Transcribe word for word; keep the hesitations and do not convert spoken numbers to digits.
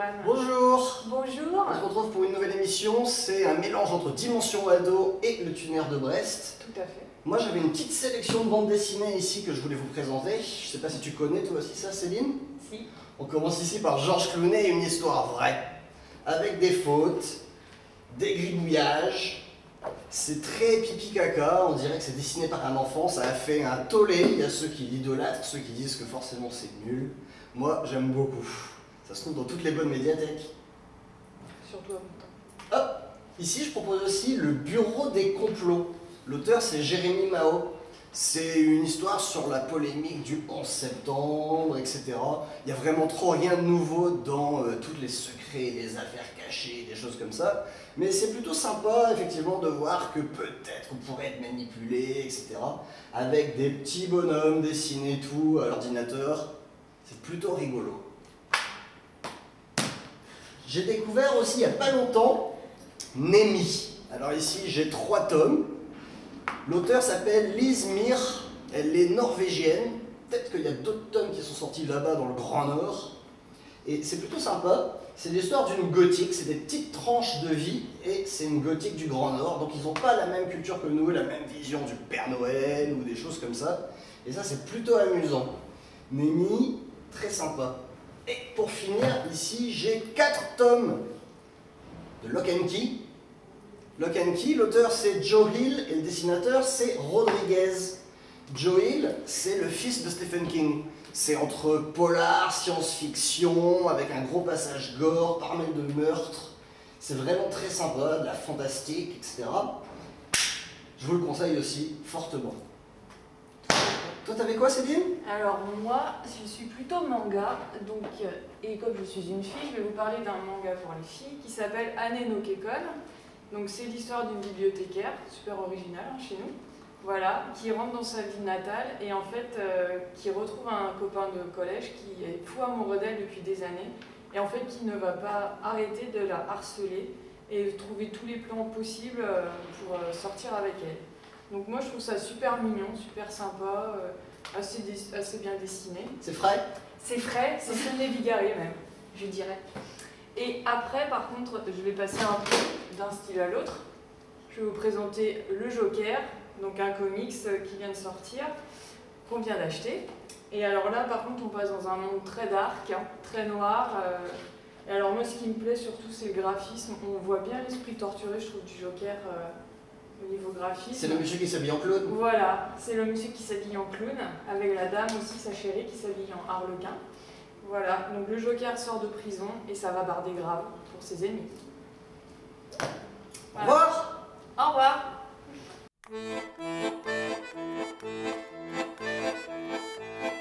Anne-Stéphane. Bonjour. Bonjour. On se retrouve pour une nouvelle émission, c'est un mélange entre Dimensions Ado et le tunnel de Brest. Tout à fait. Moi j'avais une petite sélection de bandes dessinées ici que je voulais vous présenter. Je sais pas si tu connais toi aussi ça, Céline? Si. On commence ici par George Clooney et une histoire vraie, avec des fautes, des gribouillages. C'est très pipi caca, on dirait que c'est dessiné par un enfant, ça a fait un tollé. Il y a ceux qui l'idolâtrent, ceux qui disent que forcément c'est nul. Moi j'aime beaucoup. Ça se trouve dans toutes les bonnes médiathèques. Surtout à mon temps. Hop, ici je propose aussi le bureau des complots. L'auteur c'est Jérémy Mahot. C'est une histoire sur la polémique du onze septembre, et cetera. Il n'y a vraiment trop rien de nouveau dans euh, tous les secrets, les affaires cachées, des choses comme ça. Mais c'est plutôt sympa, effectivement, de voir que peut-être on pourrait être manipulé, et cetera. Avec des petits bonhommes dessinés tout à l'ordinateur. C'est plutôt rigolo. J'ai découvert aussi, il n'y a pas longtemps, Nemi. Alors ici, j'ai trois tomes. L'auteur s'appelle Lise Myhre, elle est norvégienne, peut-être qu'il y a d'autres tomes qui sont sortis là-bas dans le Grand Nord, et c'est plutôt sympa, c'est l'histoire d'une gothique, c'est des petites tranches de vie, et c'est une gothique du Grand Nord, donc ils n'ont pas la même culture que nous, la même vision du Père Noël ou des choses comme ça, et ça c'est plutôt amusant. Nemi, très sympa. Et pour finir, ici j'ai quatre tomes de Lock and Key. Lock and Key, l'auteur c'est Joe Hill et le dessinateur c'est Rodriguez. Joe Hill, c'est le fils de Stephen King. C'est entre polar, science-fiction, avec un gros passage gore, pas mal de meurtres. C'est vraiment très sympa, de la fantastique, et cetera. Je vous le conseille aussi fortement. Toi, t'avais quoi, Céline? Alors moi, je suis plutôt manga, donc, et comme je suis une fille, je vais vous parler d'un manga pour les filles qui s'appelle Ane no Kekon. Donc c'est l'histoire d'une bibliothécaire, super originale hein, chez nous, voilà, qui rentre dans sa ville natale et en fait euh, qui retrouve un copain de collège qui est fou amoureux d'elle depuis des années et en fait qui ne va pas arrêter de la harceler et de trouver tous les plans possibles euh, pour euh, sortir avec elle. Donc moi je trouve ça super mignon, super sympa, euh, assez, assez bien dessiné. C'est frais? C'est frais, c'est sonné bigarré même, je dirais. Et après, par contre, je vais passer un peu d'un style à l'autre. Je vais vous présenter le Joker, donc un comics qui vient de sortir, qu'on vient d'acheter. Et alors là, par contre, on passe dans un monde très dark, hein, très noir. Euh... Et alors moi, ce qui me plaît surtout, c'est le graphisme. On voit bien l'esprit torturé, je trouve, du Joker euh, au niveau graphisme. C'est le monsieur qui s'habille en clown. Voilà, c'est le monsieur qui s'habille en clown, avec la dame aussi, sa chérie, qui s'habille en harlequin. Voilà, donc le Joker sort de prison et ça va barder grave pour ses ennemis. Voilà. Au revoir. Au revoir.